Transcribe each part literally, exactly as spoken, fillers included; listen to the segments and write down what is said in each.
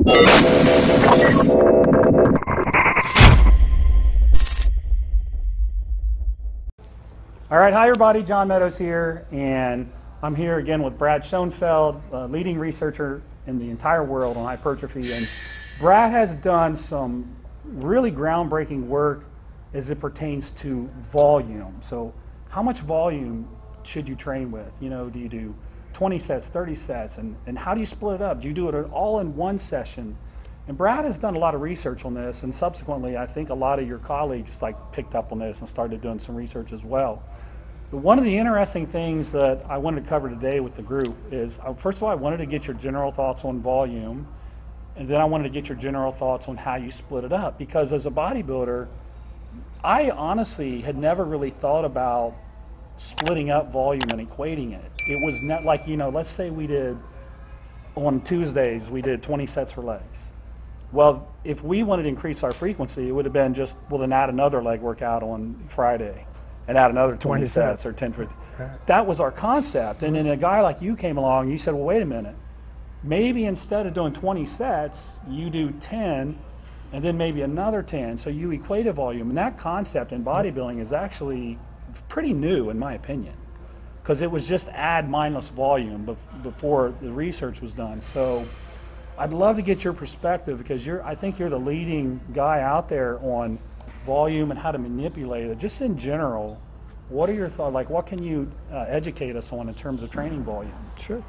All right, hi everybody, John Meadows here, and I'm here again with Brad Schoenfeld, uh, leading researcher in the entire world on hypertrophy. And Brad has done some really groundbreaking work as it pertains to volume. So how much volume should you train with? You know, do you do twenty sets, thirty sets, and, and how do you split it up? Do you do it all in one session? And Brad has done a lot of research on this, and subsequently I think a lot of your colleagues like picked up on this and started doing some research as well. But one of the interesting things that I wanted to cover today with the group is, first of all, I wanted to get your general thoughts on volume, and then I wanted to get your general thoughts on how you split it up, because as a bodybuilder, I honestly had never really thought about splitting up volume and equating it. It was not like, you know, let's say we did, on Tuesdays, we did twenty sets for legs. Well, if we wanted to increase our frequency, it would have been just, well, then add another leg workout on Friday and add another twenty, twenty sets, sets or ten, fifty. Right. That was our concept. And then a guy like you came along and you said, well, wait a minute. Maybe instead of doing twenty sets, you do ten and then maybe another ten. So you equate a volume. And that concept in bodybuilding is actually pretty new in my opinion, because it was just add mindless volume bef before the research was done. So I'd love to get your perspective, because you're, I think you're the leading guy out there on volume and how to manipulate it. Just in general, what are your thoughts? Like, what can you uh, educate us on in terms of training volume? Sure.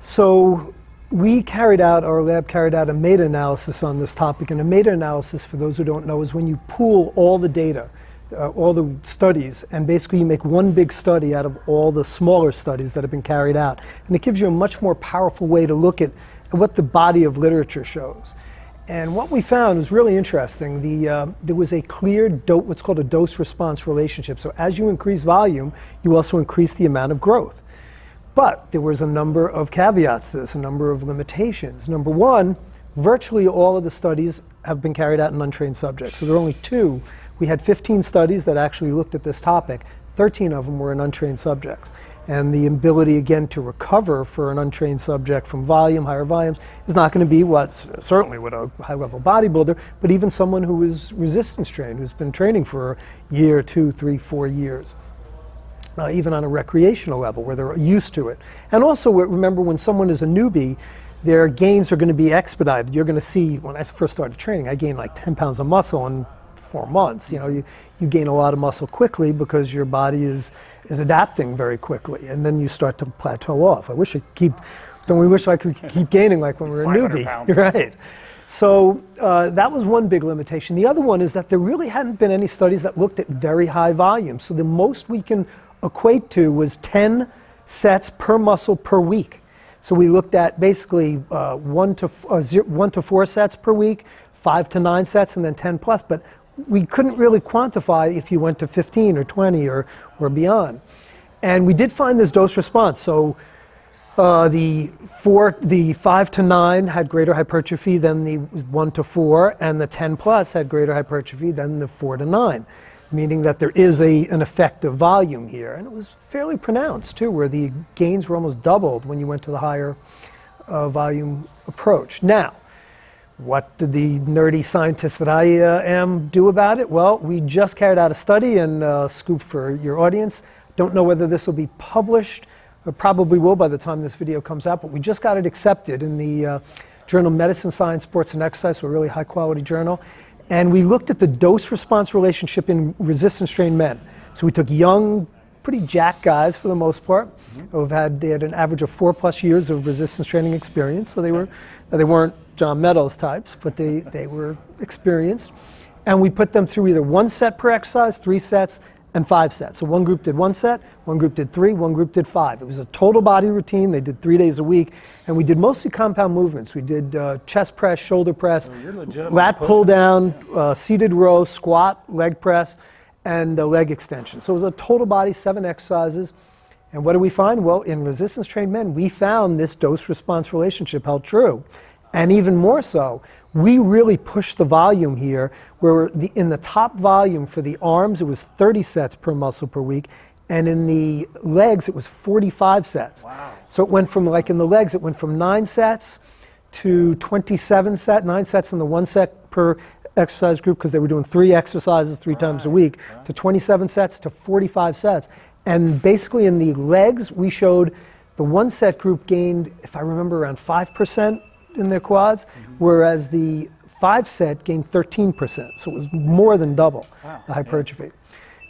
So we carried out, our lab carried out a meta-analysis on this topic, and a meta-analysis, for those who don't know, is when you pool all the data. Uh, all the studies, and basically you make one big study out of all the smaller studies that have been carried out. And it gives you a much more powerful way to look at what the body of literature shows. And what we found was really interesting. The, uh, there was a clear, do what's called a dose-response relationship. So as you increase volume, you also increase the amount of growth. But there was a number of caveats to this, a number of limitations. Number one, virtually all of the studies have been carried out in untrained subjects. So there are only two. We had fifteen studies that actually looked at this topic. thirteen of them were in untrained subjects. And the ability, again, to recover for an untrained subject from volume, higher volumes, is not going to be what, certainly with a high-level bodybuilder, but even someone who is resistance trained, who's been training for a year, two, three, four years, uh, even on a recreational level where they're used to it. And also, remember, when someone is a newbie, their gains are going to be expedited. You're going to see, when I first started training, I gained like ten pounds of muscle in four months. You know, you, you gain a lot of muscle quickly because your body is, is adapting very quickly, and then you start to plateau off. I wish I keep, don't we wish I could keep gaining like when we were a newbie, pounds. Right? So uh, that was one big limitation. The other one is that there really hadn't been any studies that looked at very high volumes. So the most we can equate to was ten sets per muscle per week. So we looked at basically uh, one, to f uh, zero, one to four sets per week, five to nine sets, and then ten plus. But we couldn't really quantify if you went to fifteen or twenty or, or beyond. And we did find this dose response. So uh, the, four, the five to nine had greater hypertrophy than the one to four, and the ten plus had greater hypertrophy than the four to nine, meaning that there is a, an effect of volume here. And it was fairly pronounced, too, where the gains were almost doubled when you went to the higher uh, volume approach. Now, what did the nerdy scientist that I uh, am do about it? Well, we just carried out a study, and uh, scoop for your audience. Don't know whether this will be published, or probably will by the time this video comes out, but we just got it accepted in the uh, journal Medicine, Science, Sports, and Exercise, so a really high-quality journal. And we looked at the dose-response relationship in resistance-trained men. So we took young, pretty jacked guys for the most part, mm-hmm. who've had, they had an average of four-plus years of resistance training experience. So they, were, they weren't John Meadows types, but they, they were experienced. And we put them through either one set per exercise, three sets, and five sets. So one group did one set, one group did three, one group did five. It was a total body routine. They did three days a week. And we did mostly compound movements. We did uh, chest press, shoulder press, so lat pull down, uh, seated row, squat, leg press, and uh, leg extension. So it was a total body, seven exercises. And what do we find? Well, in resistance trained men, we found this dose response relationship held true. And even more so, we really pushed the volume here, where the, in the top volume for the arms, it was thirty sets per muscle per week, and in the legs, it was forty-five sets. Wow. So it went from, like in the legs, it went from nine sets to twenty-seven set, nine sets in the one set per exercise group, because they were doing three exercises three right. times a week, right. to twenty-seven sets to forty-five sets. And basically in the legs, we showed the one set group gained, if I remember, around five percent in their quads, mm-hmm. whereas the five set gained thirteen percent. So it was more than double wow. the hypertrophy. Yeah.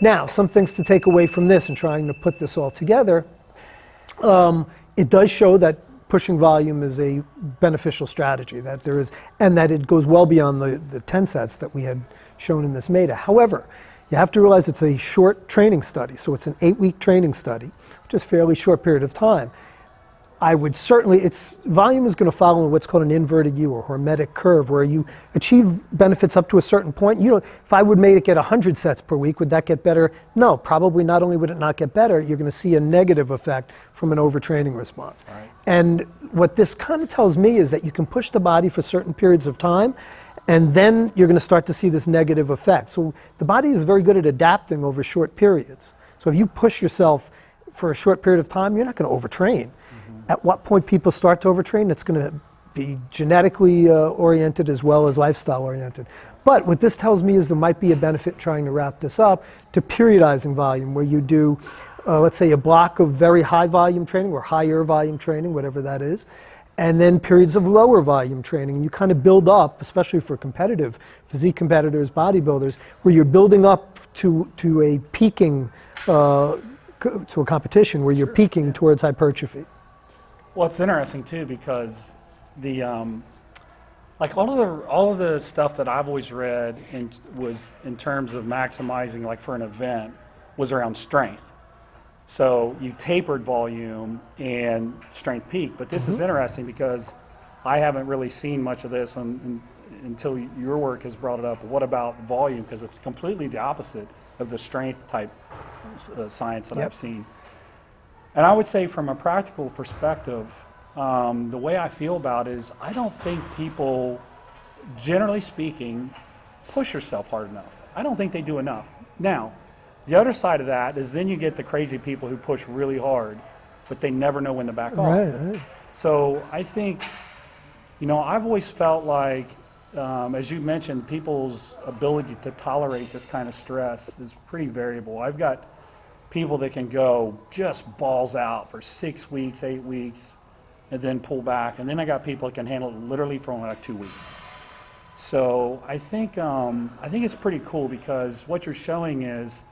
Now, some things to take away from this and trying to put this all together. Um, it does show that pushing volume is a beneficial strategy, that there is, and that it goes well beyond the, the ten sets that we had shown in this MEDA. However, you have to realize it's a short training study, so it's an eight-week training study, which is a fairly short period of time. I would certainly, it's, volume is going to follow what's called an inverted U or hormetic curve, where you achieve benefits up to a certain point. You know, if I would make it get one hundred sets per week, would that get better? No, probably not only would it not get better, you're going to see a negative effect from an overtraining response. Right. And what this kind of tells me is that you can push the body for certain periods of time, and then you're going to start to see this negative effect. So the body is very good at adapting over short periods. So if you push yourself for a short period of time, you're not going to overtrain. At what point people start to overtrain, it's going to be genetically uh, oriented as well as lifestyle oriented. But what this tells me is there might be a benefit trying to wrap this up to periodizing volume, where you do, uh, let's say, a block of very high volume training or higher volume training, whatever that is, and then periods of lower volume training. And you kind of build up, especially for competitive, physique competitors, bodybuilders, where you're building up to, to a peaking, uh, to a competition where you're sure, peaking yeah. towards hypertrophy. Well, it's interesting too, because the um, like all of the all of the stuff that I've always read in, was in terms of maximizing, like for an event, was around strength. So you tapered volume and strength peaked. But this mm-hmm. is interesting because I haven't really seen much of this on, on, until your work has brought it up. What about volume? Because it's completely the opposite of the strength type uh, science that yep. I've seen. And I would say from a practical perspective, um, the way I feel about it is I don't think people, generally speaking, push yourself hard enough. I don't think they do enough. Now, the other side of that is then you get the crazy people who push really hard, but they never know when to back off. Right, right. So I think, you know, I've always felt like, um, as you mentioned, people's ability to tolerate this kind of stress is pretty variable. I've got people that can go just balls out for six weeks, eight weeks, and then pull back. And then I got people that can handle it literally for only like two weeks. So I think um, I think it's pretty cool, because what you're showing is,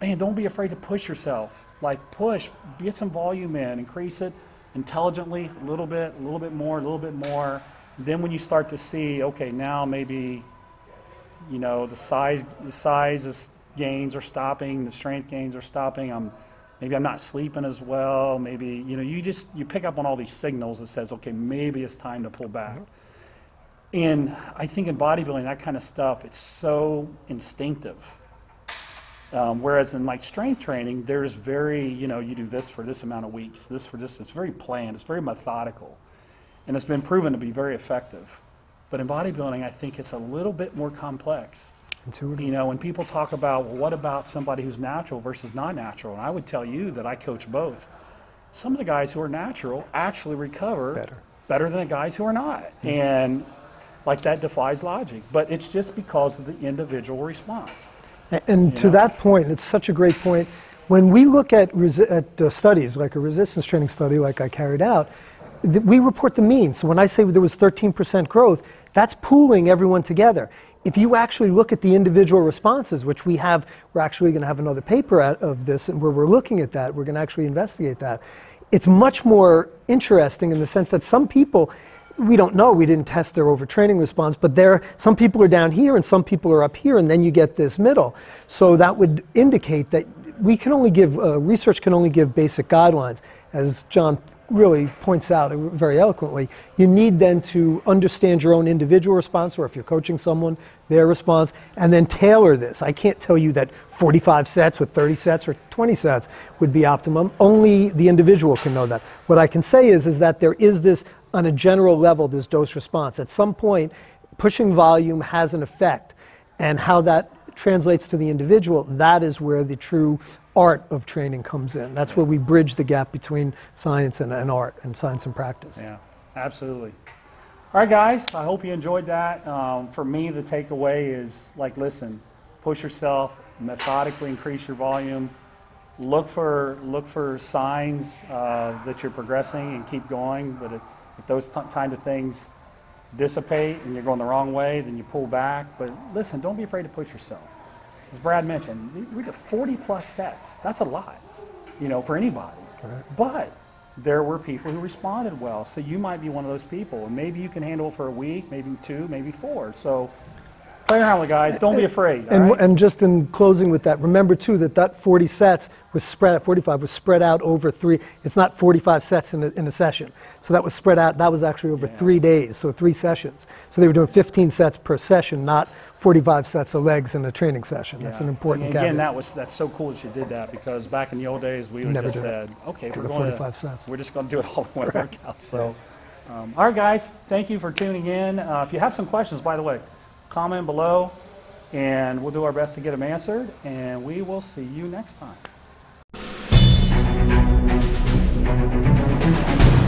man, don't be afraid to push yourself. Like push, get some volume in, increase it intelligently, a little bit, a little bit more, a little bit more. Then when you start to see, okay, now maybe, you know, the size, the size is gains are stopping, the strength gains are stopping, I'm maybe I'm not sleeping as well, maybe, you know, you just you pick up on all these signals that says, okay, maybe it's time to pull back. Mm-hmm. And I think in bodybuilding, that kind of stuff, it's so instinctive, um, whereas in like strength training, there's very, you know, you do this for this amount of weeks, this for this, it's very planned, it's very methodical, and it's been proven to be very effective. But in bodybuilding, I think it's a little bit more complex. You know, when people talk about, well, what about somebody who's natural versus not natural? And I would tell you that I coach both. Some of the guys who are natural actually recover better, better than the guys who are not. Mm-hmm. And like that defies logic. But it's just because of the individual response. And, and to know? that point, it's such a great point. When we look at, resi at uh, studies, like a resistance training study like I carried out, th we report the mean. So when I say there was thirteen percent growth, that's pooling everyone together. If you actually look at the individual responses, which we have, we're actually going to have another paper at, of this, and where we're looking at that, we're going to actually investigate that. It's much more interesting in the sense that some people, we don't know, we didn't test their overtraining response, but there, some people are down here and some people are up here, and then you get this middle. So that would indicate that we can only give, uh, research can only give basic guidelines, as John really points out very eloquently. You need then to understand your own individual response, or if you're coaching someone, their response, and then tailor this. I can't tell you that forty-five sets with thirty sets or twenty sets would be optimum. Only the individual can know that. What I can say is, is that there is this, on a general level, this dose response. At some point, pushing volume has an effect, and how that translates to the individual, that is where the true art of training comes in. That's where we bridge the gap between science and, and art, and science and practice. Yeah, absolutely. All right, guys, I hope you enjoyed that. Um, for me, the takeaway is, like, listen, push yourself, methodically increase your volume, look for, look for signs uh, that you're progressing and keep going. But if, if those kind of things dissipate and you're going the wrong way, then you pull back. But listen, don't be afraid to push yourself. As Brad mentioned, we did forty plus sets. That's a lot, you know, for anybody. Correct. But there were people who responded well, so you might be one of those people, and maybe you can handle it for a week, maybe two, maybe four. So play around with it, guys. Don't be afraid. And, right? And just in closing with that, remember too that that forty sets was spread out, forty-five was spread out over three. It's not forty-five sets in a, in a session. So that was spread out. That was actually over yeah. three days, so three sessions. So they were doing fifteen sets per session, not forty-five sets of legs in a training session. Yeah. That's an important. And again, caveat. that was that's so cool that you did that, because back in the old days we would just said, it. okay, do we're going forty-five to, sets. We're just going to do it all in one right. workout. So, yeah. um, all right, guys, thank you for tuning in. Uh, if you have some questions, by the way, comment below, and we'll do our best to get them answered, and we will see you next time.